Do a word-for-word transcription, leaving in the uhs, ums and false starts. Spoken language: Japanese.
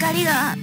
光が。